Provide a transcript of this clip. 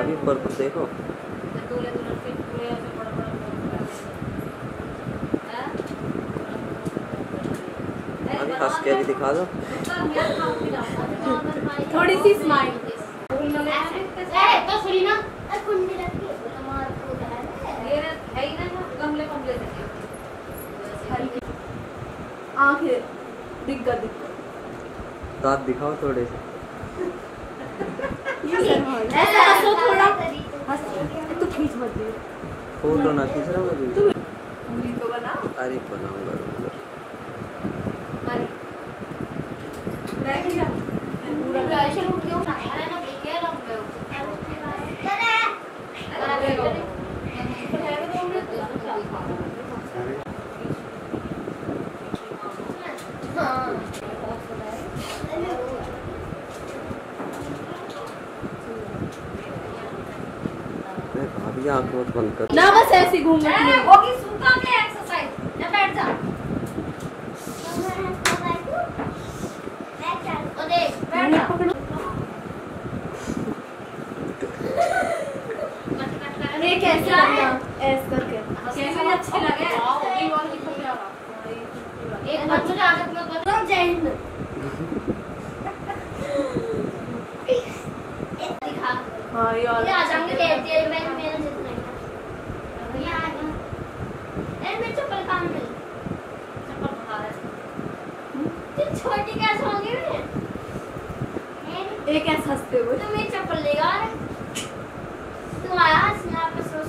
आगे पर देखो आगे हंस के भी दिखा दो थोड़ी सी स्माइल। आंखें दिक्कत दांत दिखाओ थोड़े से हंसो थोड़ा तू खींच मत दे फोटो ना खींच रहा मैं तू पूरी तो बना। अरे बनाऊंगा अरे बैठ जा पूरा ऐसे उठ क्यों ना अरे ना लेके आ रहा हूं मैं चल अरे तो हमने आंख मत बंद कर ना बस ऐसे घूम होगी सूखा के एक्सरसाइज ना बैठ जा बैठ देख बैठ जा ये कैसे लगा ऐसे करके कैसे अच्छे लगे होगी और कितना प्यारा एक बार मुझे आदत मत बदलो जय हिंद दिखा। हां यार ये आ जाएंगे लेते मैं छोटी कैसे होंगी मैं एक ऐसा हंसते हुए तो मेरी चप्पल लेगा तू आया हंसना।